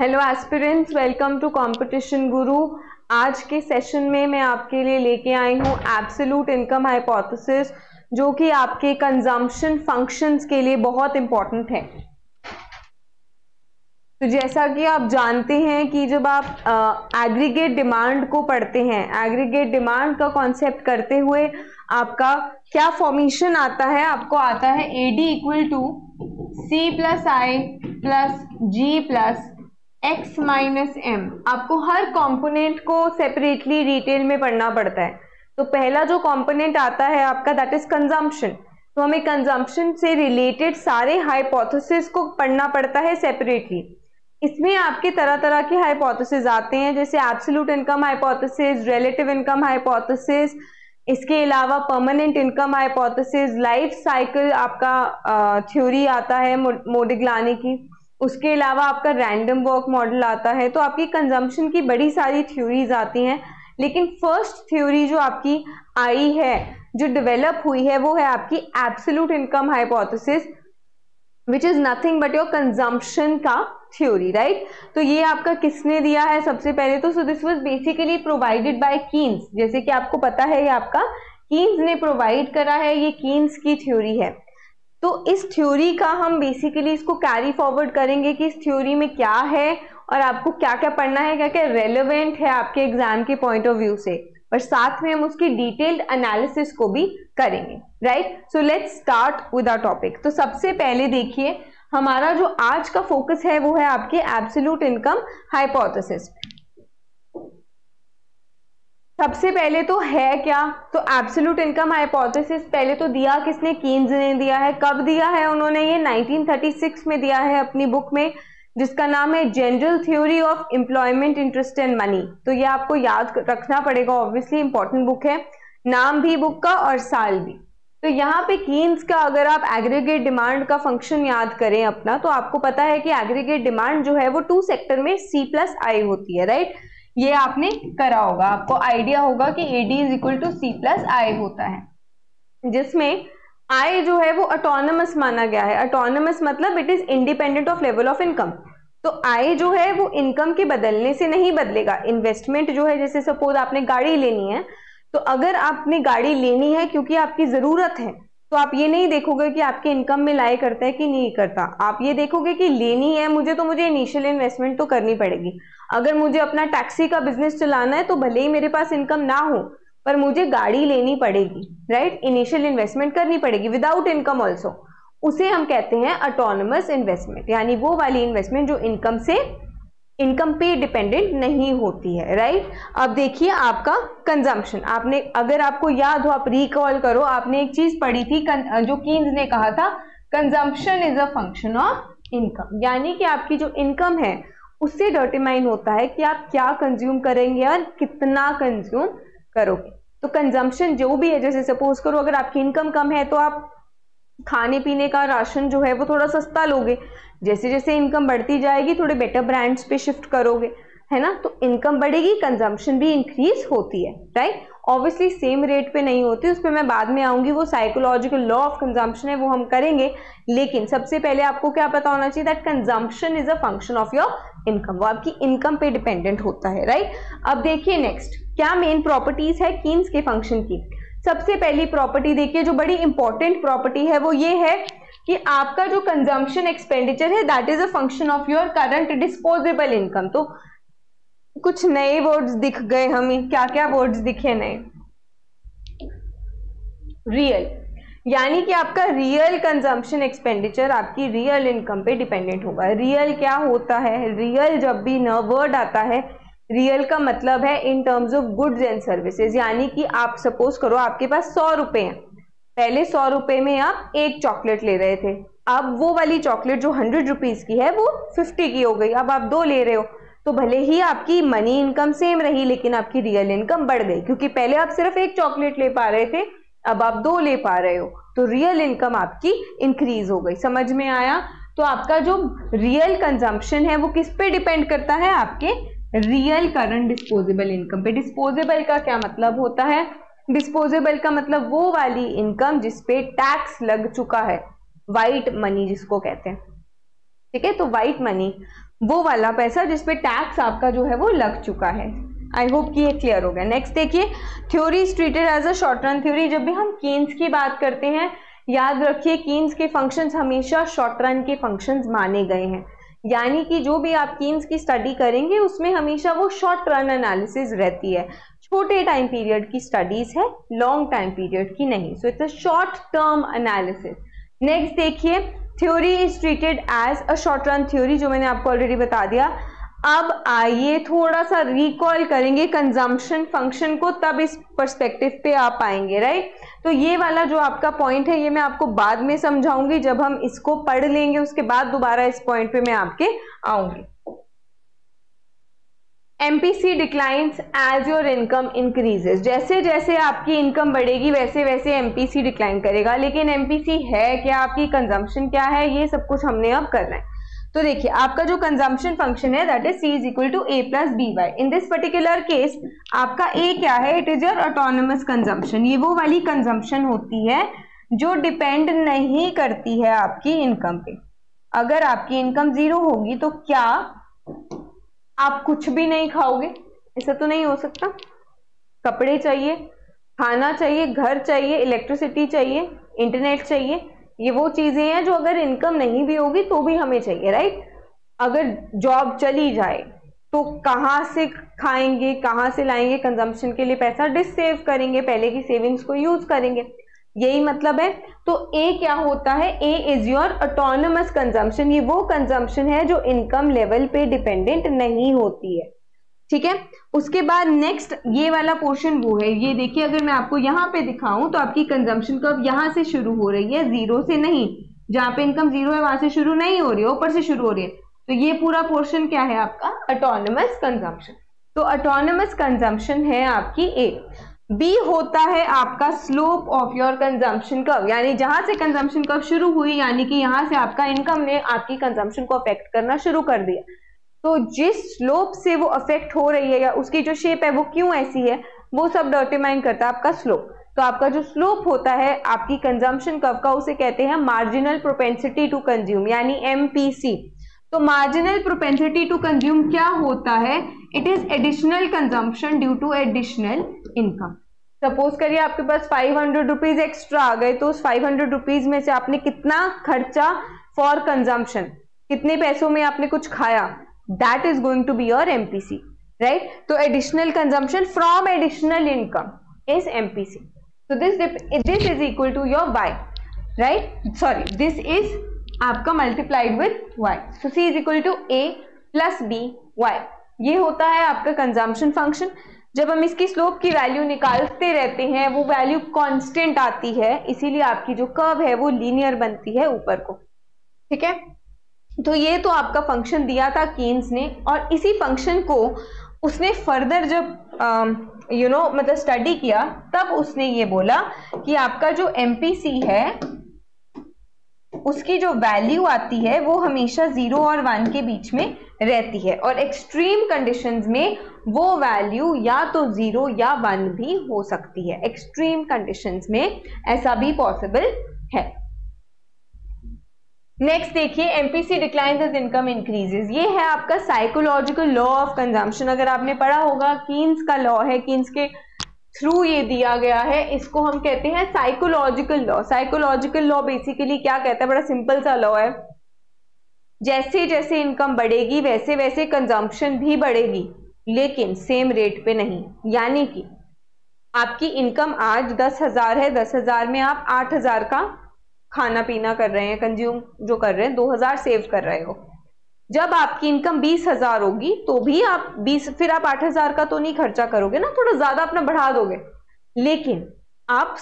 Hello aspirants, welcome to competition Guru. आज के session में मैं आपके लिए लेके आई हूँ एब्सोल्यूट इनकम हाइपोथेसिस, जो कि आपके कंजम्पशन फंक्शंस के लिए बहुत इम्पॉर्टेंट है। तो जैसा कि आप जानते हैं कि जब आप एग्रीगेट डिमांड को पढ़ते हैं, एग्रीगेट डिमांड का कॉन्सेप्ट करते हुए आपका क्या फॉर्मेशन आता है, आपको आता है AD equal to C plus I plus G plus X minus M. आपको हर कंपोनेंट को सेपरेटली डिटेल में पढ़ना पड़ता है। तो पहला जो कंपोनेंट आता है आपका, दैट इज कंजम्पशन। तो हमें कंजम्पशन से रिलेटेड सारे हाइपोथेसिस को पढ़ना पड़ता है सेपरेटली। इसमें आपके तरह तरह के हाइपोथेसिस आते हैं, जैसे absolute income hypothesis, relative income hypothesis, इसके अलावा permanent income hypothesis, life cycle आपका थ्योरी आता है मोडिग्लानी की, उसके अलावा आपका रैंडम वॉक मॉडल आता है। तो आपकी कंजम्पशन की बड़ी सारी थ्योरीज आती हैं, लेकिन फर्स्ट थ्योरी जो आपकी आई है, जो डेवलप हुई है, वो है आपकी absolute income hypothesis, which is nothing but your consumption का थ्योरी, राइट। तो ये आपका किसने दिया है सबसे पहले तो, so this was basically provided by Keynes. जैसे कि आपको पता है ये आपका कीन्स ने प्रोवाइड करा है, ये कीन्स की थ्योरी है। तो इस थ्योरी का हम बेसिकली इसको कैरी फॉरवर्ड करेंगे कि इस थ्योरी में क्या है और आपको क्या क्या पढ़ना है, क्या क्या रेलेवेंट है आपके एग्जाम के पॉइंट ऑफ व्यू से, पर साथ में हम उसकी डिटेल्ड एनालिसिस को भी करेंगे, right. So let's start with our topic. तो सबसे पहले देखिए, हमारा जो आज का फोकस है वो है आपके एब्सोल्यूट इनकम हाइपोथेसिस। सबसे पहले तो है क्या, तो एब्सोल्यूट इनकम हाइपोथेसिस पहले तो दिया किसने, कीन्स ने दिया है। कब दिया है उन्होंने, ये 1936 में दिया है अपनी बुक में, जिसका नाम है general theory of employment interest and money. तो ये आपको याद रखना पड़ेगा, ऑब्वियसली इंपॉर्टेंट बुक है, नाम भी बुक का और साल भी। तो यहाँ पे कीन्स का अगर आप एग्रीगेट डिमांड का फंक्शन याद करें अपना, तो आपको पता है कि एग्रीगेट डिमांड जो है वो टू सेक्टर में सी प्लस आई होती है, राइट। ये आपने करा होगा, आपको आइडिया होगा कि AD is equal to C plus I होता है, जिसमें I जो है वो ऑटोनमस माना गया है। ऑटोनमस मतलब it is independent of level of income. तो I जो है वो इनकम के बदलने से नहीं बदलेगा। इन्वेस्टमेंट जो है, जैसे सपोज आपने गाड़ी लेनी है, तो अगर आपने गाड़ी लेनी है क्योंकि आपकी जरूरत है, तो आप ये नहीं देखोगे कि आपके इनकम में लाए करता है कि नहीं करता। आप ये देखोगे कि लेनी है मुझे, तो मुझे इनिशियल इन्वेस्टमेंट तो करनी पड़ेगी। अगर मुझे अपना टैक्सी का बिजनेस चलाना है, तो भले ही मेरे पास इनकम ना हो, पर मुझे गाड़ी लेनी पड़ेगी, राइट। इनिशियल इन्वेस्टमेंट करनी पड़ेगी विदाउट इनकम ऑल्सो। उसे हम कहते हैं ऑटोनमस इन्वेस्टमेंट, यानी वो वाली इन्वेस्टमेंट जो इनकम से, इनकम पे डिपेंडेंट नहीं होती है, राइट। अब देखिए आपका कंजम्पशन, आपने, अगर आपको याद हो, आप रिकॉल करो, आपने एक चीज पढ़ी थी जो कीन्स ने कहा था, consumption is a function of income, यानी कि आपकी जो इनकम है उससे डिटरमाइन होता है कि आप क्या कंज्यूम करेंगे और कितना कंज्यूम करोगे। तो कंजम्पशन जो भी है, जैसे सपोज करो अगर आपकी इनकम कम है तो आप खाने पीने का राशन जो है वो थोड़ा सस्ता लोगे, जैसे जैसे इनकम बढ़ती जाएगी थोड़े बेटर ब्रांड्स पे शिफ्ट करोगे, है ना। तो इनकम बढ़ेगी, कंजम्पशन भी इंक्रीज होती है, राइट। ऑब्वियसली सेम रेट पे नहीं होती, उस पर मैं बाद में आऊँगी, वो साइकोलॉजिकल लॉ ऑफ कंजम्पशन है, वो हम करेंगे। लेकिन सबसे पहले आपको क्या पता होना चाहिए, that consumption is a function of your income, वो आपकी इनकम पे डिपेंडेंट होता है, राइट। अब देखिए नेक्स्ट, क्या मेन प्रॉपर्टीज है कीन्स के फंक्शन की। सबसे पहली प्रॉपर्टी देखिए, जो बड़ी इंपॉर्टेंट प्रॉपर्टी है, वो ये है कि आपका जो कंजम्पशन एक्सपेंडिचर है, that is a function of your current disposable income. तो कुछ नए वर्ड्स दिख गए हमें, क्या क्या वर्ड्स दिखे नए, रियल, यानी कि आपका रियल कंजम्पशन एक्सपेंडिचर आपकी रियल इनकम पे डिपेंडेंट होगा। रियल क्या होता है, रियल जब भी न वर्ड आता है, रियल का मतलब है in terms of goods and services, यानी कि आप सपोज करो आपके पास 100 रुपए हैं, पहले 100 रुपए में आप एक चॉकलेट ले रहे थे, अब वो वाली चॉकलेट जो 100 रुपीज की है वो 50 की हो गई, अब आप 2 ले रहे हो। तो भले ही आपकी मनी इनकम सेम रही, लेकिन आपकी रियल इनकम बढ़ गई, क्योंकि पहले आप सिर्फ एक चॉकलेट ले पा रहे थे, अब आप 2 ले पा रहे हो, तो रियल इनकम आपकी इंक्रीज हो गई। समझ में आया। तो आपका जो रियल कंजम्पशन है वो किस पे डिपेंड करता है, आपके रियल करंट डिस्पोजेबल इनकम पे। डिस्पोजेबल का क्या मतलब होता है, डिस्पोजेबल का मतलब वो वाली इनकम जिस पे टैक्स लग चुका है, वाइट मनी जिसको कहते हैं। ठीक है। तो वाइट मनी वो वाला पैसा जिसपे टैक्स आपका जो है वो लग चुका है। आई होप कि ये क्लियर हो गया। नेक्स्ट देखिए, theory is treated as a short run theory. जब भी हम कीन्स की बात करते हैं, याद रखिए कीन्स के फंक्शंस हमेशा शॉर्ट रन के फंक्शंस माने गए हैं, यानी कि जो भी आप कीन्स की स्टडी करेंगे उसमें हमेशा वो शॉर्ट रन एनालिसिस रहती है, छोटे टाइम पीरियड की स्टडीज है, लॉन्ग टाइम पीरियड की नहीं। So it's a short term analysis. Next देखिए, theory is treated as a short run theory, जो मैंने आपको ऑलरेडी बता दिया। अब आइए थोड़ा सा रिकॉल करेंगे कंजम्पशन फंक्शन को, तब इस पर्सपेक्टिव पे आप आएंगे, राइट। तो ये वाला जो आपका पॉइंट है ये मैं आपको बाद में समझाऊंगी, जब हम इसको पढ़ लेंगे उसके बाद दोबारा इस पॉइंट पे मैं आपके आऊंगी। MPC declines as your income increases. जैसे जैसे आपकी इनकम बढ़ेगी वैसे वैसे एमपीसी डिक्लाइन करेगा, लेकिन एमपीसी है क्या, आपकी कंजम्पशन क्या है, ये सब कुछ हमने अब करना है। तो देखिए आपका जो कंजम्पशन फंक्शन है that is C is equal to A plus B Y. In this particular case आपका ए क्या है, it is your autonomous consumption. ये वो वाली कंजम्पशन होती है जो डिपेंड नहीं करती है आपकी इनकम पे। अगर आपकी इनकम जीरो होगी तो क्या आप कुछ भी नहीं खाओगे? ऐसा तो नहीं हो सकता। कपड़े चाहिए, खाना चाहिए, घर चाहिए, इलेक्ट्रिसिटी चाहिए, इंटरनेट चाहिए, ये वो चीजें हैं जो अगर इनकम नहीं भी होगी तो भी हमें चाहिए, राइट। अगर जॉब चली जाए तो कहाँ से खाएंगे, कहाँ से लाएंगे कंजम्पशन के लिए पैसा? डिसेव करेंगे, पहले की सेविंग्स को यूज करेंगे, यही मतलब है। तो ए क्या होता है, A is your autonomous consumption. ये वो कंजम्पशन है जो इनकम लेवल पे डिपेंडेंट नहीं होती है, ठीक है। उसके बाद नेक्स्ट ये वाला पोर्शन वो है, ये देखिए अगर मैं आपको यहाँ पे दिखाऊं तो आपकी कंजम्पशन कर्व यहाँ से शुरू हो रही है, जीरो से नहीं। जहाँ पे इनकम जीरो है वहां से शुरू नहीं हो रही है, ऊपर से शुरू हो रही है। तो ये पूरा पोर्शन क्या है आपका, ऑटोनमस कंजम्पशन। तो ऑटोनमस कंजम्पशन है आपकी ए। बी होता है आपका slope of your consumption curve, यानी जहां से कंजम्पशन कर्व शुरू हुई, यानी कि यहाँ से आपका इनकम ने आपकी कंजम्पशन को अफेक्ट करना शुरू कर दिया। तो जिस स्लोप से वो अफेक्ट हो रही है या उसकी जो शेप है वो क्यों ऐसी है, वो सब डिटरमाइन करता है आपका स्लोप। तो आपका जो स्लोप होता है आपकी कंजम्पशन कर्व का, उसे कहते हैं मार्जिनल प्रोपेंसिटी टू कंज्यूम, यानी एमपीसी। तो मार्जिनल प्रोपेंसिटी टू कंज्यूम क्या होता है, it is additional consumption due to additional income. Suppose करिए आपके पास 500 रुपीज एक्स्ट्रा आ गए, तो उस 500 रुपीज में से आपने कितना खर्चा फॉर कंजम्पशन, कितने पैसों में आपने कुछ खाया, that is going to be your MPC, right? तो additional consumption from additional income is MPC. So this is equal to your Y, right? Sorry, this is आपका multiplied with Y. So C is equal to A plus B Y. ये होता है आपका consumption function. जब हम इसकी slope की value निकालते रहते हैं वो value constant आती है, इसीलिए आपकी जो curve है वो linear बनती है ऊपर को, ठीक है। तो ये तो आपका फंक्शन दिया था कीन्स ने, और इसी फंक्शन को उसने फर्दर जब मतलब स्टडी किया, तब उसने ये बोला कि आपका जो एमपीसी है उसकी जो वैल्यू आती है वो हमेशा 0 और 1 के बीच में रहती है, और एक्सट्रीम कंडीशंस में वो वैल्यू या तो 0 या 1 भी हो सकती है। एक्सट्रीम कंडीशंस में ऐसा भी पॉसिबल है। नेक्स्ट देखिए, MPC declines as income increases. ये है आपका साइकोलॉजिकल लॉ ऑफ कंजम्पशन। अगर आपने पढ़ा होगा, कीन्स का लॉ है, कीन्स के थ्रू ये दिया गया है। इसको हम कहते हैं psychological law. Psychological law basically क्या कहता है, बड़ा सिंपल सा लॉ है, जैसे जैसे इनकम बढ़ेगी वैसे वैसे कंजम्पशन भी बढ़ेगी, लेकिन सेम रेट पे नहीं। यानी कि आपकी इनकम आज 10,000 है, 10,000 में आप 8,000 का खाना पीना कर रहे हैं, कंज्यूम जो कर रहे हैं, 2,000 सेव कर रहे हो। जब आपकी इनकम 20,000 होगी तो भी आप 8,000 का तो नहीं खर्चा करोगे ना, थोड़ा ज्यादा अपना बढ़ा दोगे। लेकिन आप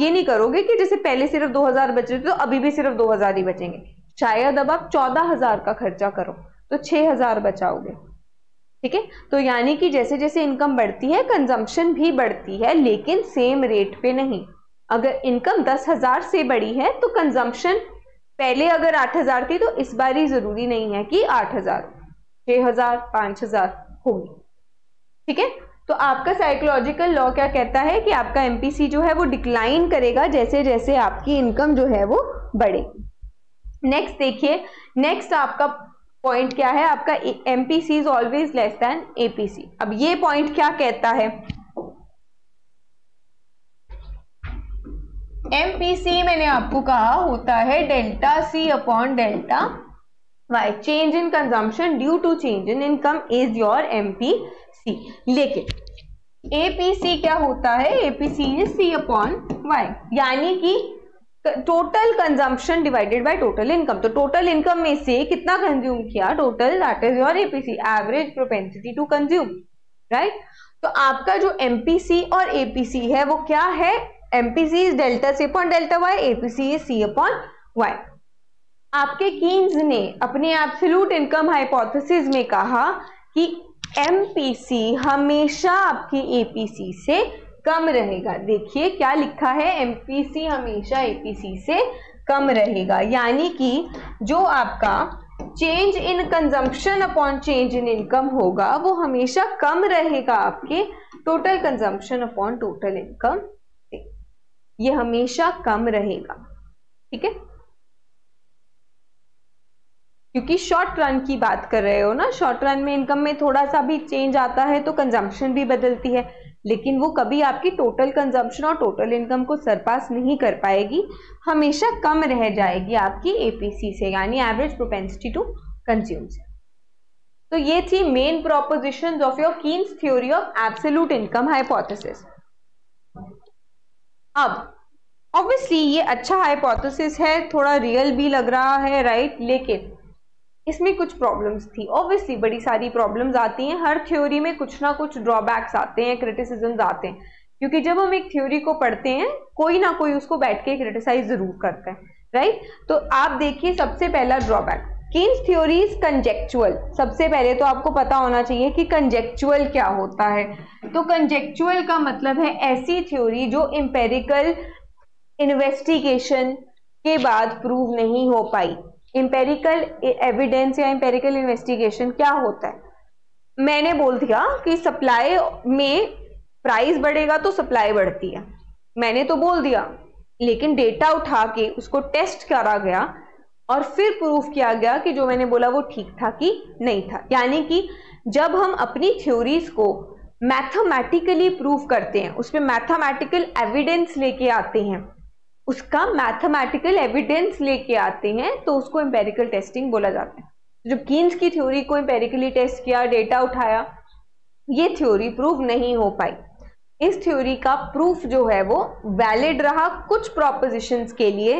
ये नहीं करोगे कि जैसे पहले सिर्फ 2,000 बच रहे थे तो अभी भी सिर्फ 2,000 ही बचेंगे। शायद अब आप 14,000 का खर्चा करो तो 6,000 बचाओगे, ठीक है। तो यानी कि जैसे जैसे इनकम बढ़ती है कंजम्पशन भी बढ़ती है, लेकिन सेम रेट पे नहीं। अगर इनकम 10,000 से बड़ी है तो कंजम्पशन पहले अगर 8,000 थी तो इस बार ही जरूरी नहीं है कि 8,000, 6,000, 5,000 होगी, ठीक है। तो आपका साइकोलॉजिकल लॉ क्या कहता है कि आपका एमपीसी जो है वो डिक्लाइन करेगा जैसे जैसे आपकी इनकम जो है वो बढ़ेगी। नेक्स्ट देखिए, नेक्स्ट आपका पॉइंट क्या है, आपका MPC is always less than APC. अब ये पॉइंट क्या कहता है, एमपीसी मैंने आपको कहा होता है delta C upon delta Y, change in consumption due to change in income is your MPC. लेकिन एपीसी क्या होता है, APC is C upon Y, यानी कि total consumption divided by total income. तो टोटल इनकम में से कितना कंज्यूम किया, total that is your APC, average propensity to consume, right. तो आपका जो एमपीसी और एपीसी है वो क्या है, MPC is delta C upon delta Y, APC is C upon Y. आपके कीन्स ने अपने एब्सोल्यूट इनकम हाइपोथेसिस में कहा कि एमपीसी हमेशा आपकी एपीसी से कम रहेगा। देखिए क्या लिखा है, एमपीसी हमेशा एपीसी से कम रहेगा, यानी कि जो आपका change in consumption upon change in income होगा वो हमेशा कम रहेगा आपके total consumption upon total income से, ये हमेशा कम रहेगा, ठीक है, क्योंकि शॉर्ट रन की बात कर रहे हो ना। शॉर्ट रन में इनकम में थोड़ा सा भी चेंज आता है तो कंजम्पशन भी बदलती है, लेकिन वो कभी आपकी टोटल कंजम्पशन और टोटल इनकम को सरपास नहीं कर पाएगी, हमेशा कम रह जाएगी आपकी एपीसी से, यानी एवरेज प्रोपेंसिटी टू कंज्यूम से। तो ये थी main propositions of your Keynes theory of absolute income hypothesis. अब ऑब्वियसली ये अच्छा हाइपोथेसिस है, थोड़ा रियल भी लग रहा है, राइट, लेकिन इसमें कुछ प्रॉब्लम्स थी। ऑब्वियसली बड़ी सारी प्रॉब्लम्स आती हैं, हर थ्योरी में कुछ ना कुछ ड्रॉबैक्स आते हैं, क्रिटिसिज्म्स आते हैं, क्योंकि जब हम एक थ्योरी को पढ़ते हैं कोई ना कोई उसको बैठ के क्रिटिसाइज जरूर करता है, राइट। तो आप देखिए सबसे पहला drawback, Keynes theory is conjectural. सबसे पहले तो आपको पता होना चाहिए कि कंजेक्चुअल क्या होता है। तो कंजेक्चुअल का मतलब है ऐसी थ्योरी जो एम्पेरिकल इन्वेस्टिगेशन के बाद प्रूव नहीं हो पाई। एम्पेरिकल एविडेंस या एम्पेरिकल इन्वेस्टिगेशन क्या होता है, मैंने बोल दिया कि सप्लाई में प्राइस बढ़ेगा तो सप्लाई बढ़ती है, मैंने तो बोल दिया, लेकिन डेटा उठा के उसको टेस्ट करा गया और फिर प्रूफ किया गया कि जो मैंने बोला वो ठीक था कि नहीं था। यानी कि जब हम अपनी थ्योरीज को मैथमेटिकली प्रूफ करते हैं, उस पर मैथमेटिकल एविडेंस लेके आते हैं, उसका मैथमेटिकल एविडेंस लेके आते हैं, तो उसको एम्पेरिकल टेस्टिंग बोला जाता है। जब कीन्स की थ्योरी को एम्पेरिकली टेस्ट किया, डेटा उठाया, ये थ्योरी प्रूव नहीं हो पाई। इस थ्योरी का प्रूफ जो है वो वैलिड रहा कुछ प्रोपोजिशंस के लिए,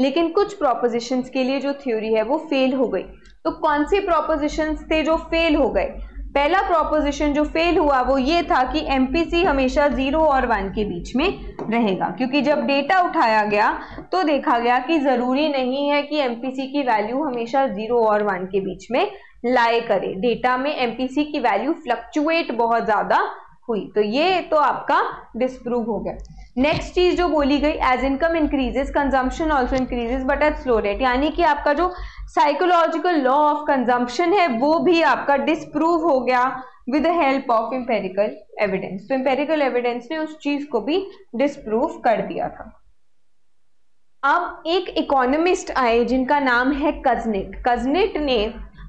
लेकिन कुछ प्रोपोजिशंस के लिए जो थ्योरी है वो फेल हो गई। तो कौन से प्रोपोजिशंस थे जो फेल हो गए? पहला प्रोपोजिशन जो फेल हुआ वो ये था कि एमपीसी हमेशा 0 और 1 के बीच में रहेगा, क्योंकि जब डेटा उठाया गया तो देखा गया कि ज़रूरी नहीं है कि एमपीसी की वैल्यू हमेशा 0 और 1 के बीच में लाए करे। डेटा में एमपीसी की वैल्यू फ्लक्चुएट बहुत ज़्यादा हुई, तो ये तो आपका डिस्प्रूव हो गया। नेक्स्ट चीज़ जो बोली गई, as income increases consumption also increases but at slow rate, यानी कि आपका जो साइकोलॉजिकल लॉ ऑफ कंजम्पशन है वो भी आपका डिस्प्रूव हो गया with the help of empirical evidence. तो एम्पेरिकल एविडेंस ने उस चीज़ को भी डिस्प्रूव कर दिया था। अब एक इकोनॉमिस्ट आए जिनका नाम है कजनेट। कजनेट ने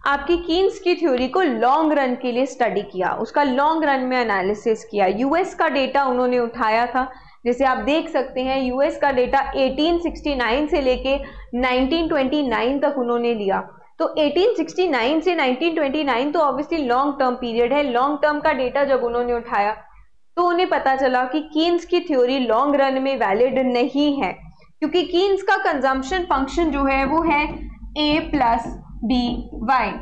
आपकी कीन्स की थ्योरी को लॉन्ग रन के लिए स्टडी किया, उसका लॉन्ग रन में एनालिसिस किया। यूएस का डेटा उन्होंने उठाया था, जैसे आप देख सकते हैं यूएस का डेटा 1869 से लेके 1929 तक उन्होंने लिया। तो 1869 से 1929 तो ऑब्वियसली लॉन्ग टर्म पीरियड है। लॉन्ग टर्म का डेटा जब उन्होंने उठाया तो उन्हें पता चला कि कीन्स की थ्योरी लॉन्ग रन में वैलिड नहीं है, क्योंकि कीन्स का कंजम्पशन फंक्शन जो है वो है A + dy,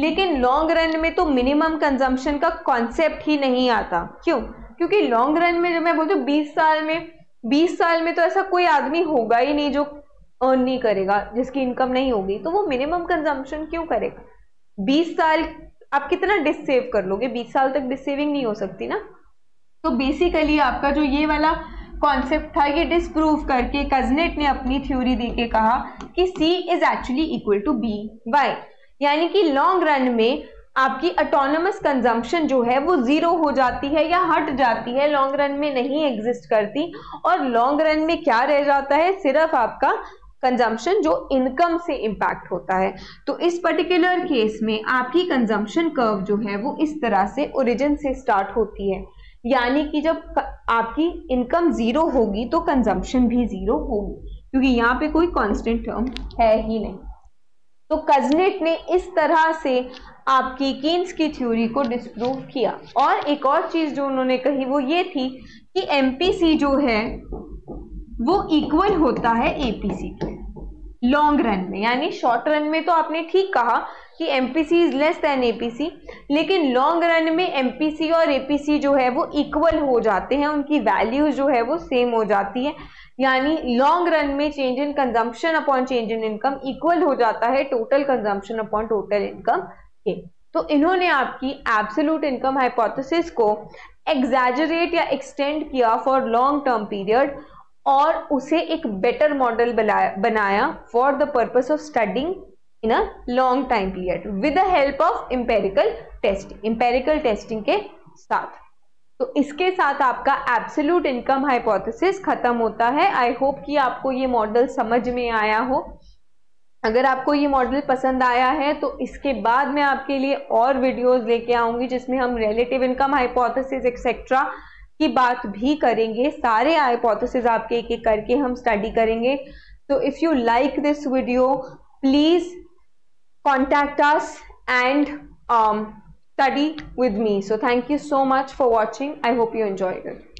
लेकिन लॉन्ग रन में तो मिनिमम कंजम्पशन का कॉन्सेप्ट ही नहीं आता। क्यों? क्योंकि लॉन्ग रन में, जो मैं बोलती हूँ 20 साल में तो ऐसा कोई आदमी होगा ही नहीं जो अर्न नहीं करेगा, जिसकी इनकम नहीं होगी, तो वो मिनिमम कंजम्पशन क्यों करेगा? 20 साल आप कितना डिसेव कर लोगे? 20 साल तक डिसेविंग नहीं हो सकती ना। तो बेसिकली आपका जो ये वाला कॉन्सेप्ट था ये डिस्प्रूव करके कजनेट ने अपनी थ्योरी देके कहा कि C is actually equal to BY, यानी कि लॉन्ग रन में आपकी ऑटोनोमस कंजम्पशन जो है वो 0 हो जाती है या हट जाती है, लॉन्ग रन में नहीं एग्जिस्ट करती, और लॉन्ग रन में क्या रह जाता है? सिर्फ आपका कंजम्पशन जो इनकम से इम्पैक्ट होता है। तो इस पर्टिकुलर केस में आपकी कंजम्पशन कर्व जो है वो इस तरह से ओरिजिन से स्टार्ट होती है, यानी कि जब आपकी इनकम जीरो होगी तो कंजम्पशन भी जीरो होगी, क्योंकि यहाँ पे कोई कांस्टेंट टर्म है ही नहीं। तो कुज़नेट ने इस तरह से आपकी कीन्स की थ्योरी को डिस्प्रूव किया। और एक और चीज़ जो उन्होंने कही वो ये थी कि एमपीसी जो है वो इक्वल होता है एपीसी के लॉन्ग रन में, यानी शॉर्ट रन में तो आपने ठीक कहा कि MPC is less than APC, लेकिन लॉन्ग रन में एमपीसी और एपीसी जो है वो इक्वल हो जाते हैं, उनकी वैल्यूज जो है वो सेम हो जाती है, यानी लॉन्ग रन में change in consumption upon change in income equal हो जाता है total consumption upon total income के। तो इन्होंने आपकी एब्सोल्यूट इनकम हाइपोथेसिस को एग्जैजरेट या एक्सटेंड किया फॉर लॉन्ग टर्म पीरियड और उसे एक बेटर मॉडल बनाया for the purpose of studying in a long time period with the help of empirical testing के साथ। तो इसके साथ आपका एब्सोल्यूट इनकम हाइपोथेसिस खत्म होता है। आई होप कि आपको ये मॉडल समझ में आया हो। अगर आपको ये मॉडल पसंद आया है तो इसके बाद मैं आपके लिए और वीडियोस लेके आऊंगी जिसमें हम रिलेटिव इनकम हाइपोथेसिस एक्सेट्रा की बात भी करेंगे। सारे हाइपोथेसिस आपके एक एक करके हम स्टडी करेंगे। तो if you like this video please contact us and study with me. So thank you so much for watching. I hope you enjoyed it.